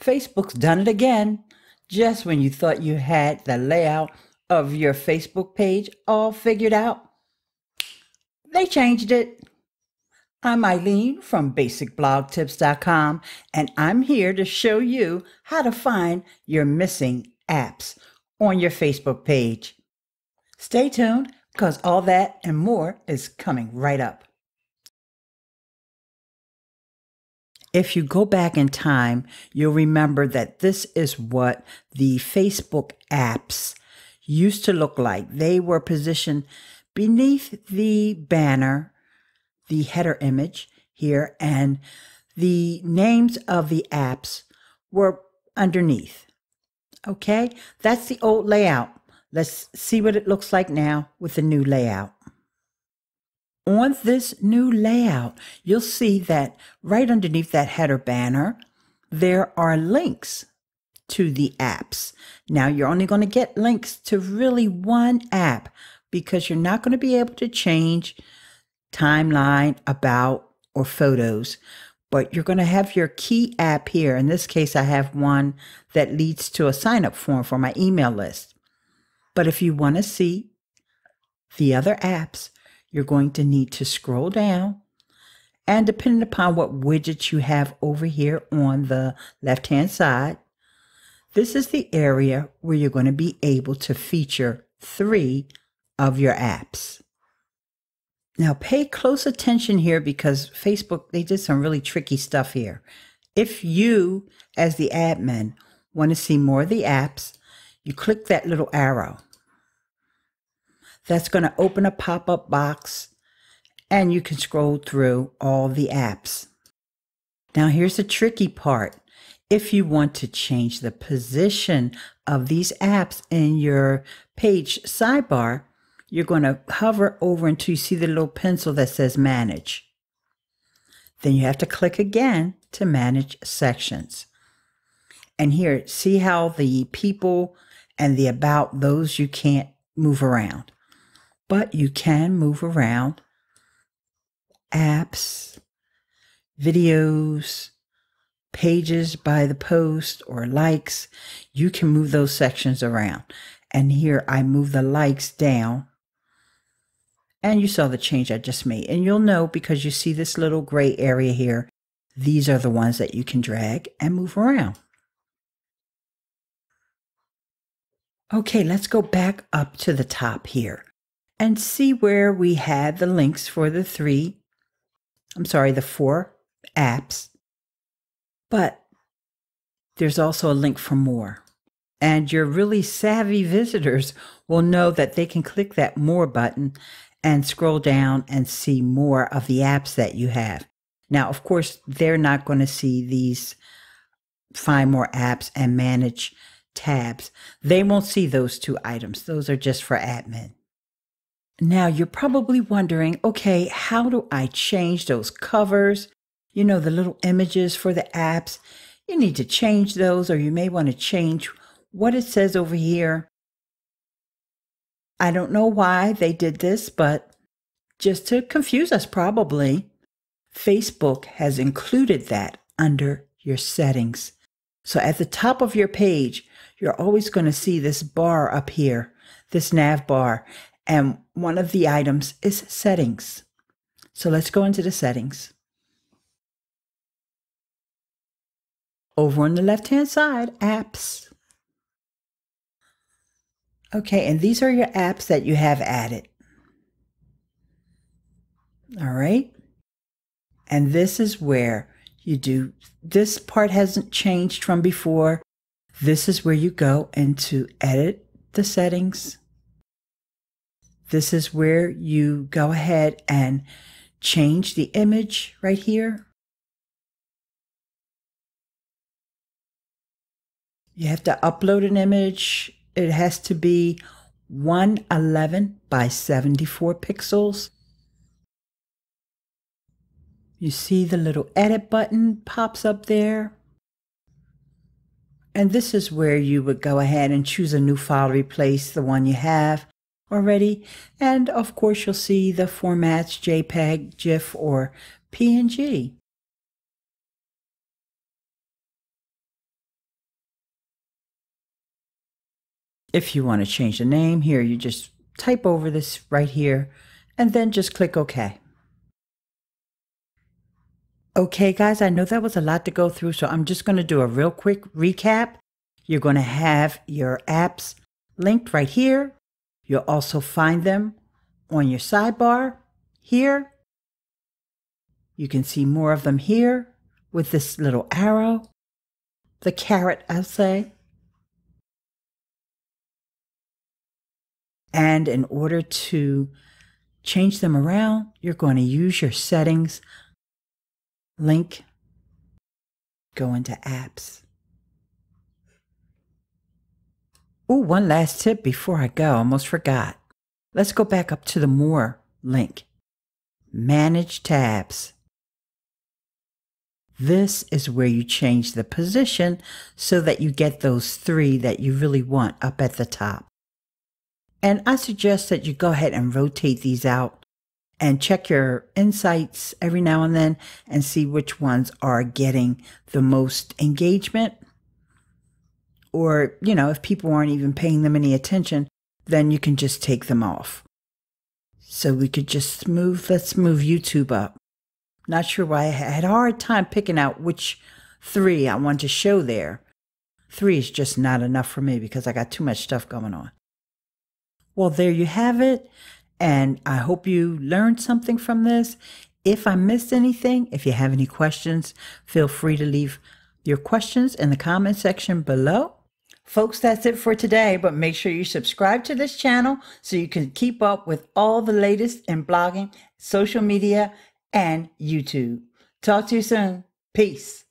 Facebook's done it again. Just when you thought you had the layout of your Facebook page all figured out, they changed it. I'm Ileane from BasicBlogTips.com, and I'm here to show you how to find your missing apps on your Facebook page. Stay tuned, because all that and more is coming right up. If you go back in time, you'll remember that this is what the Facebook apps used to look like. They were positioned beneath the banner, the header image here, and the names of the apps were underneath. Okay, that's the old layout. Let's see what it looks like now with the new layout. On this new layout, you'll see that right underneath that header banner, there are links to the apps. Now, you're only going to get links to really one app because you're not going to be able to change timeline, about, or photos, but you're going to have your key app here. In this case, I have one that leads to a sign-up form for my email list. But if you want to see the other apps, you're going to need to scroll down, and depending upon what widgets you have over here on the left-hand side, this is the area where you're going to be able to feature three of your apps. Now pay close attention here because Facebook, they did some really tricky stuff here. If you, as the admin, want to see more of the apps, you click that little arrow. That's going to open a pop-up box, and you can scroll through all the apps. Now here's the tricky part. If you want to change the position of these apps in your page sidebar, you're going to hover over until you see the little pencil that says Manage. Then you have to click again to manage sections. And here, see how the people and the about, those you can't move around. But you can move around apps, videos, pages by the post or likes. You can move those sections around. And here I move the likes down. And you saw the change I just made. And you'll know because you see this little gray area here. These are the ones that you can drag and move around. Okay, let's go back up to the top here and see where we had the links for the four apps. But there's also a link for more. And your really savvy visitors will know that they can click that More button and scroll down and see more of the apps that you have. Now, of course, they're not going to see these Find More Apps and Manage Tabs. They won't see those two items. Those are just for admin. Now you're probably wondering, okay, how do I change those covers? You know, the little images for the apps. You need to change those, or you may want to change what it says over here. I don't know why they did this, but just to confuse us probably, Facebook has included that under your settings. So at the top of your page, you're always going to see this bar up here, this nav bar. And one of the items is settings. So let's go into the settings. Over on the left-hand side, apps. Okay, and these are your apps that you have added. All right. And this is where you do, this part hasn't changed from before. This is where you go into edit the settings. This is where you go ahead and change the image right here. You have to upload an image. It has to be 111 by 74 pixels. You see the little edit button pops up there. And this is where you would go ahead and choose a new file to replace the one you have already, and of course you'll see the formats, JPEG, GIF, or PNG. If you want to change the name here, you just type over this right here and then just click OK. Okay guys, I know that was a lot to go through, so I'm just going to do a real quick recap. You're going to have your apps linked right here. You'll also find them on your sidebar here. You can see more of them here with this little arrow, the carrot, I'll say. And in order to change them around, you're going to use your settings link, go into apps. Oh, one last tip before I go, I almost forgot. Let's go back up to the More link. Manage tabs. This is where you change the position so that you get those three that you really want up at the top. And I suggest that you go ahead and rotate these out and check your insights every now and then and see which ones are getting the most engagement. Or, you know, if people aren't even paying them any attention, then you can just take them off. So we could just move, let's move YouTube up. Not sure why I had a hard time picking out which three I want to show there. Three is just not enough for me because I got too much stuff going on. Well, there you have it. And I hope you learned something from this. If I missed anything, if you have any questions, feel free to leave your questions in the comment section below. Folks, that's it for today, but make sure you subscribe to this channel so you can keep up with all the latest in blogging, social media, and YouTube. Talk to you soon. Peace.